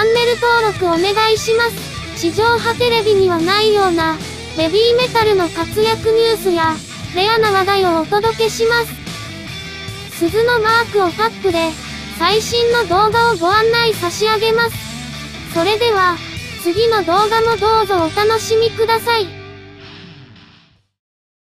ャンネル登録お願いします。地上波テレビにはないような、ヘビーメタルの活躍ニュースや、レアな話題をお届けします。鈴のマークをタップで、最新の動画をご案内差し上げます。それでは、次の動画もどうぞお楽しみください。